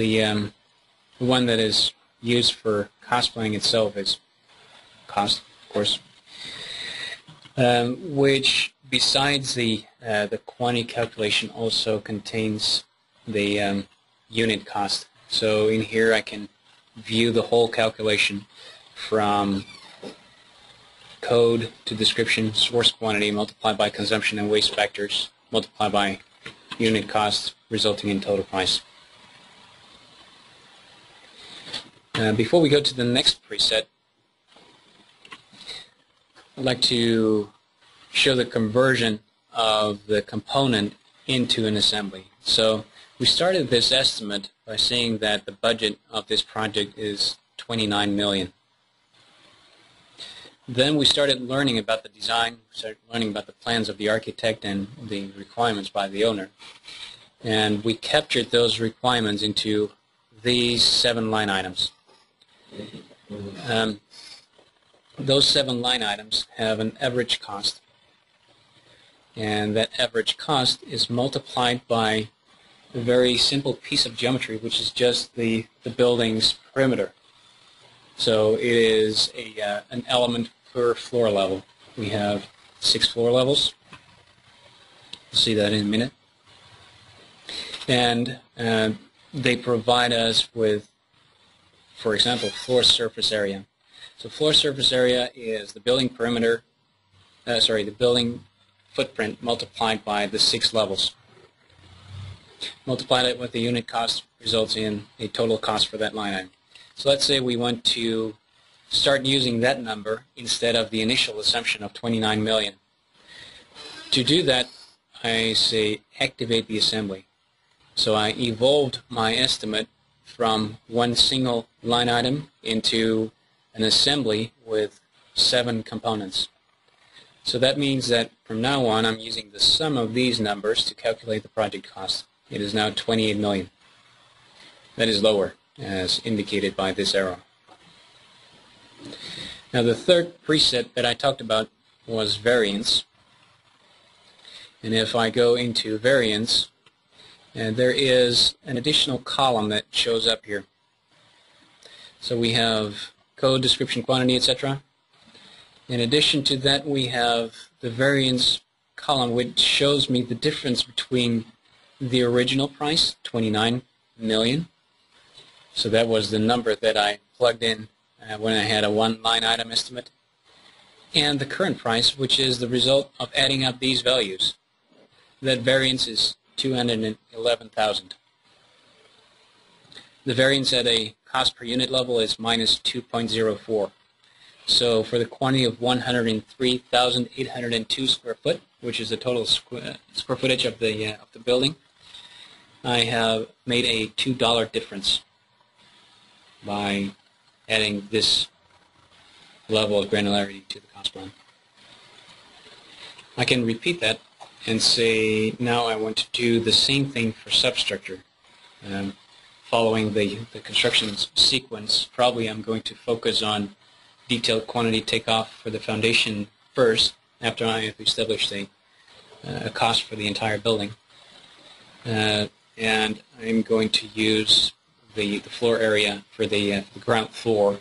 The one that is used for cosplaying itself is COS, of course, which besides the quantity calculation also contains the unit cost. So in here I can view the whole calculation from code to description, source quantity multiplied by consumption and waste factors multiplied by unit cost, resulting in total price. Before we go to the next preset, I'd like to show the conversion of the component into an assembly. So we started this estimate by seeing that the budget of this project is $29 million. Then we started learning about the design, started learning about the plans of the architect and the requirements by the owner. And we captured those requirements into these 7 line items. Those 7 line items have an average cost. And that average cost is multiplied by a very simple piece of geometry, which is just the building's perimeter. So it is a, an element per floor level. We have 6 floor levels. We'll see that in a minute. And they provide us with, for example, floor surface area. So floor surface area is the building perimeter, the building footprint multiplied by the 6 levels. Multiply that with the unit cost results in a total cost for that line item. So let's say we want to start using that number instead of the initial assumption of 29 million. To do that, I say activate the assembly. So I evolved my estimate from one single line item into an assembly with 7 components. So that means that from now on I'm using the sum of these numbers to calculate the project cost. It is now 28 million. That is lower, as indicated by this arrow. Now the third preset that I talked about was variance. And if I go into variance, there is an additional column that shows up here. So we have code, description, quantity, etc. In addition to that, we have the variance column, which shows me the difference between the original price, 29 million, so that was the number that I plugged in when I had a 1 line item estimate, and the current price, which is the result of adding up these values. That variance is 211,000. The variance at a cost per unit level is minus 2.04. So for the quantity of 103,802 square foot, which is the total square footage of the building, I have made a $2 difference by adding this level of granularity to the cost plan. I can repeat that and say now I want to do the same thing for substructure. Following the construction sequence, probably I'm going to focus on detailed quantity takeoff for the foundation first, after I have established a cost for the entire building. And I'm going to use the floor area for the ground floor,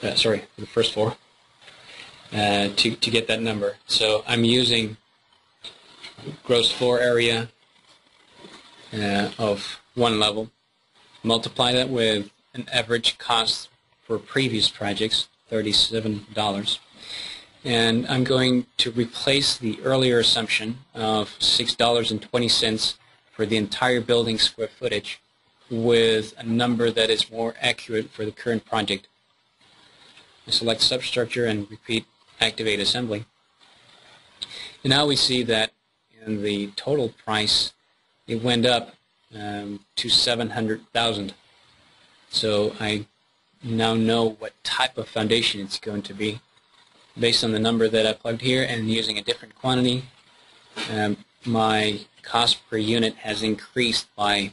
the first floor, to get that number. So I'm using gross floor area of 1 level, multiply that with an average cost for previous projects, $37, and I'm going to replace the earlier assumption of $6.20 for the entire building square footage with a number that is more accurate for the current project. I select substructure and repeat activate assembly. And now we see that in the total price it went up to $700,000. So I now know what type of foundation it's going to be based on the number that I plugged here and using a different quantity. My cost per unit has increased by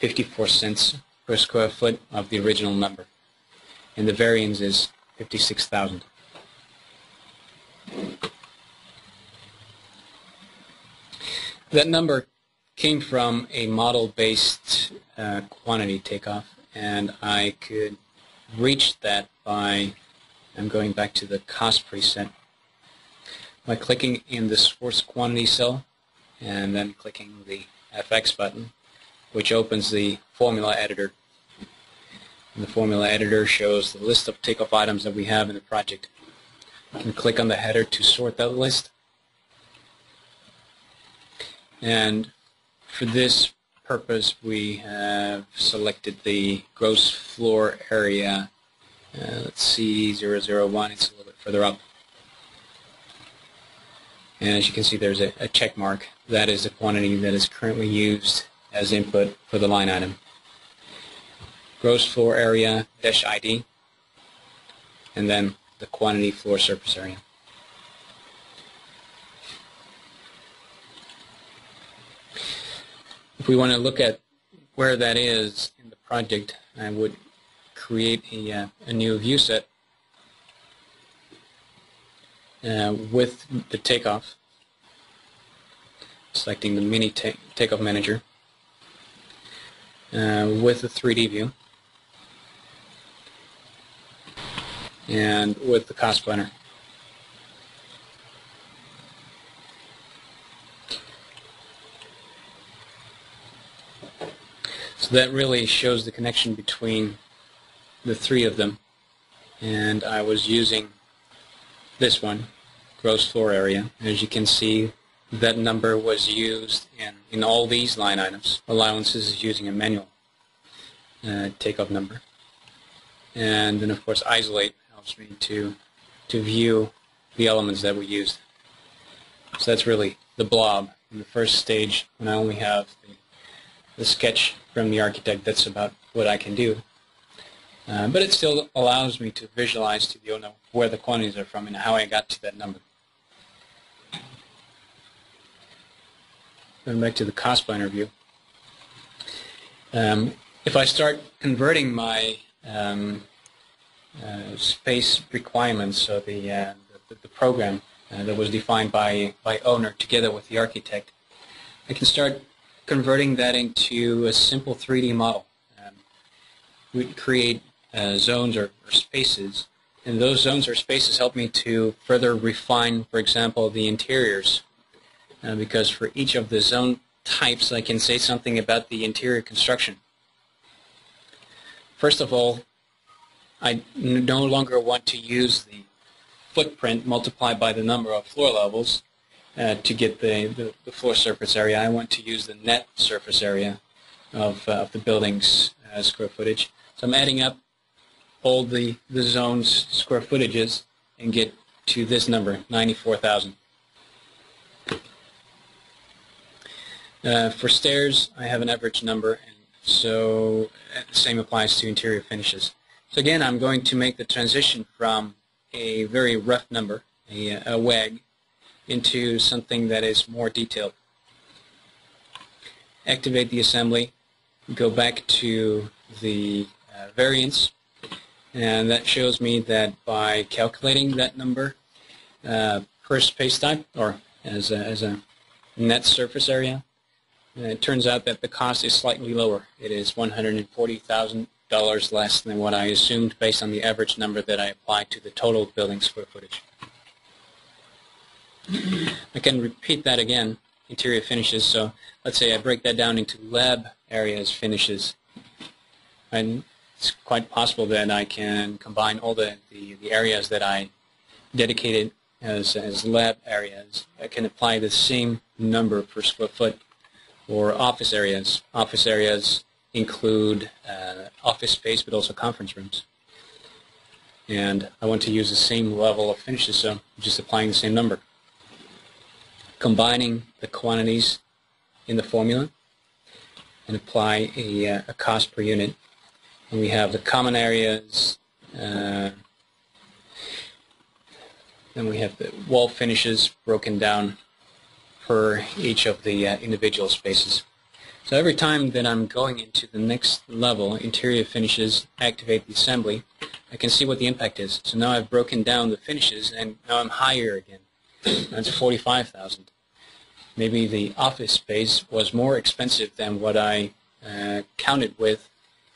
54 cents per square foot of the original number, and the variance is 56,000. That number came from a model-based quantity takeoff, and I could reach that by, I'm going back to the cost preset, by clicking in the source quantity cell and then clicking the FX button, which opens the formula editor. And the formula editor shows the list of takeoff items that we have in the project. You can click on the header to sort that list. And for this purpose, we have selected the gross floor area. Let's see, 001, it's a little bit further up. And as you can see, there's a check mark. That is the quantity that is currently used as input for the line item. Gross floor area dash ID, and then the quantity floor surface area. If we want to look at where that is in the project, I would create a new view set with the takeoff, selecting the mini takeoff manager with the 3D view and with the cost planner. So that really shows the connection between the three of them, and I was using this one, gross floor area. As you can see, that number was used in all these line items. Allowances is using a manual takeoff number. And then of course isolate helps me to view the elements that we used. So that's really the blob in the first stage, when I only have the sketch from the architect. That's about what I can do. But it still allows me to visualize to the owner where the quantities are from and how I got to that number. Going back to the cost planner view. If I start converting my space requirements, so the program that was defined by owner together with the architect, I can start converting that into a simple 3D model. We'd create zones or spaces, and those zones or spaces help me to further refine, for example, the interiors, because for each of the zone types I can say something about the interior construction. First of all, I no longer want to use the footprint multiplied by the number of floor levels to get the floor surface area. I want to use the net surface area of the building's square footage. So I'm adding up all the zone's square footages and get to this number, 94,000. For stairs, I have an average number, and so the same applies to interior finishes. So again, I'm going to make the transition from a very rough number, a WAG, into something that is more detailed. Activate the assembly, go back to the variance, and that shows me that by calculating that number per space type, or as a net surface area, it turns out that the cost is slightly lower. It is $140,000 less than what I assumed based on the average number that I applied to the total building square footage. I can repeat that again, interior finishes. So let's say I break that down into lab areas finishes, and it's quite possible that I can combine all the areas that I dedicated as lab areas. I can apply the same number per square foot. Or office areas. Office areas include office space, but also conference rooms. And I want to use the same level of finishes, so I'm just applying the same number. Combining the quantities in the formula and apply a cost per unit. And we have the common areas, then we have the wall finishes broken down per each of the individual spaces. So every time that I'm going into the next level, interior finishes, activate the assembly, I can see what the impact is. So now I've broken down the finishes, and now I'm higher again. That's 45,000. maybe the office space was more expensive than what I counted with